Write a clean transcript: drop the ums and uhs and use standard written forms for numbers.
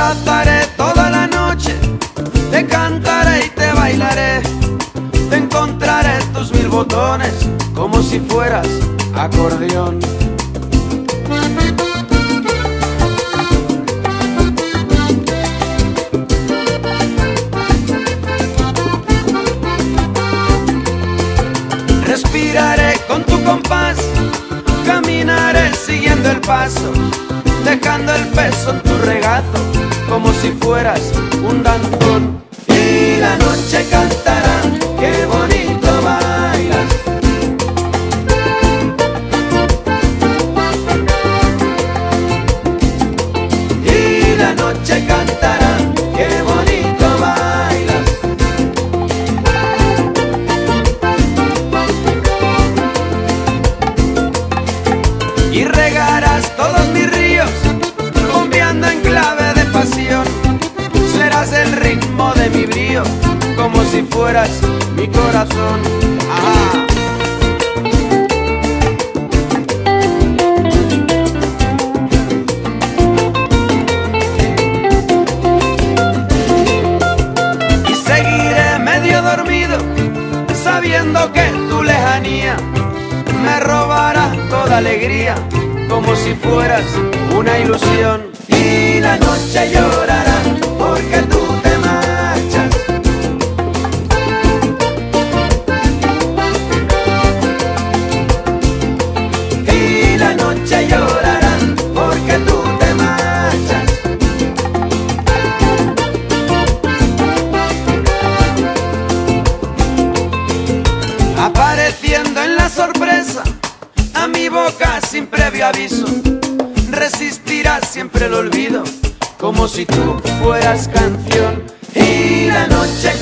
abrazaré toda la noche, te cantaré y te bailaré, te encontraré en tus 1000 botones como si fueras acordeón. Respiraré con tu compás, caminaré siguiendo el paso, dejando el peso en tu regazo como si fueras un danzón. Y la noche cantará, qué bonito bailas. Y la noche cantará, qué bonito bailas. Y regarás todos mis ríos, bombeando en clave de pasión. Serás el ritmo de mi brío, como si fueras mi corazón. Ajá. Y seguiré medio dormido, sabiendo que tu lejanía me robará toda alegría, como si fueras una ilusión. Y la noche llorará porque tú te marchas. Y la noche llorará porque tú te marchas. Apareciendo en la sorpresa, a mi boca sin previo aviso, resistirás siempre el olvido, como si tú fueras canción. Y la noche